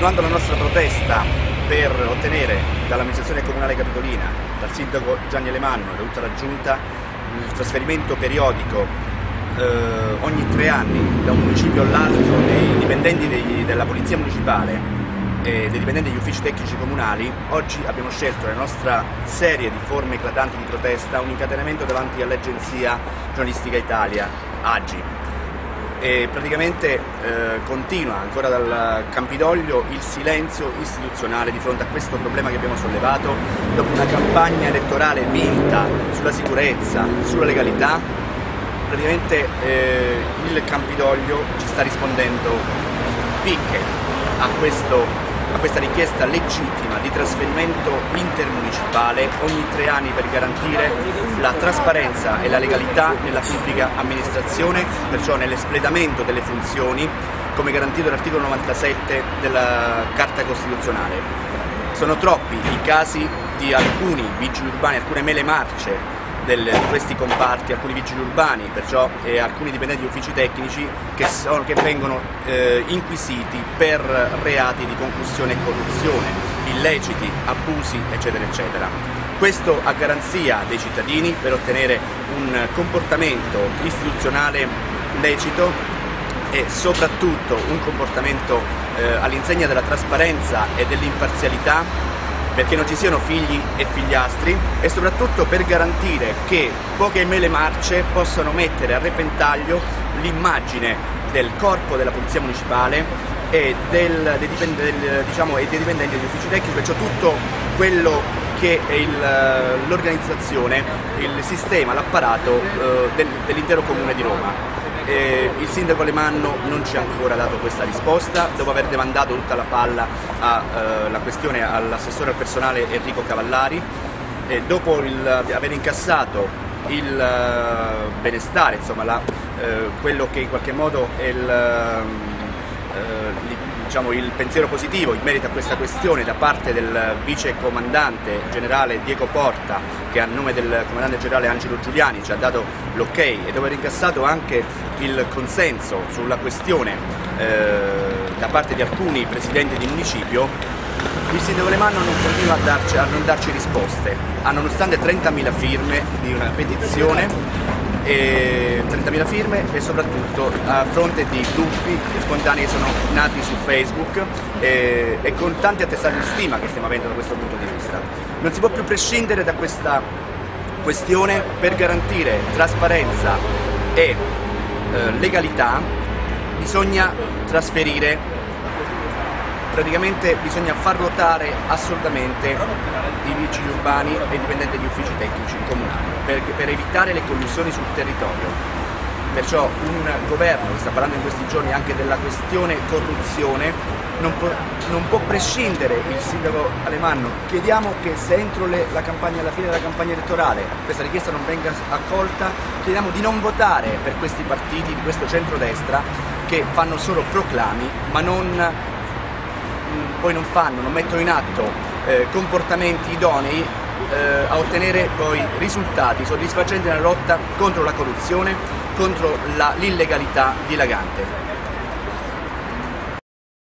continuando la nostra protesta per ottenere dall'amministrazione comunale capitolina, dal sindaco Gianni Alemanno e da tutta la giunta il trasferimento periodico ogni 3 anni da un municipio all'altro dei dipendenti della Polizia Municipale e dei dipendenti degli uffici tecnici comunali, oggi abbiamo scelto nella nostra serie di forme eclatanti di protesta un incatenamento davanti all'Agenzia Giornalistica Italia, AGI. E praticamente continua ancora dal Campidoglio il silenzio istituzionale di fronte a questo problema che abbiamo sollevato dopo una campagna elettorale vinta sulla sicurezza, sulla legalità. Praticamente il Campidoglio ci sta rispondendo picche a questa richiesta legittima di trasferimento intermunicipale ogni 3 anni per garantire la trasparenza e la legalità nella pubblica amministrazione, perciò nell'espletamento delle funzioni come garantito dall'articolo 97 della Carta Costituzionale. Sono troppi i casi di alcuni vigili urbani, alcune mele marce di questi comparti, alcuni vigili urbani perciò, e alcuni dipendenti di uffici tecnici che vengono inquisiti per reati di concussione e corruzione, illeciti, abusi eccetera eccetera. Questo a garanzia dei cittadini per ottenere un comportamento istituzionale lecito e soprattutto un comportamento all'insegna della trasparenza e dell'imparzialità, perché non ci siano figli e figliastri, e soprattutto per garantire che poche mele marce possano mettere a repentaglio l'immagine del corpo della Polizia Municipale e dei dipendenti degli uffici tecnici, perciò tutto quello che è l'organizzazione, il sistema, l'apparato dell'intero comune di Roma. Il sindaco Alemanno non ci ha ancora dato questa risposta, dopo aver demandato tutta la palla la questione all'assessore al personale Enrico Cavallari, e dopo aver incassato il benestare, insomma, quello che in qualche modo è il pensiero positivo in merito a questa questione da parte del vice comandante generale Diego Porta, che a nome del comandante generale Angelo Giuliani ci ha dato l'ok, e dove è incassato anche il consenso sulla questione da parte di alcuni presidenti di municipio, il sindaco Alemanno non continua a non darci risposte, nonostante 30.000 firme di una petizione. 30.000 firme e soprattutto a fronte di dubbi spontanei che sono nati su Facebook e con tanti attestati di stima che stiamo avendo da questo punto di vista. Non si può più prescindere da questa questione per garantire trasparenza e legalità. Bisogna trasferire, praticamente bisogna far ruotare assolutamente i vigili urbani e i dipendenti degli uffici tecnici comunali per evitare le collusioni sul territorio. Perciò un governo che sta parlando in questi giorni anche della questione corruzione non può prescindere il sindaco Alemanno. Chiediamo che se entro la fine della campagna elettorale questa richiesta non venga accolta, chiediamo di non votare per questi partiti di questo centrodestra che fanno solo proclami ma non mettono in atto comportamenti idonei a ottenere poi risultati soddisfacenti nella lotta contro la corruzione, contro l'illegalità dilagante.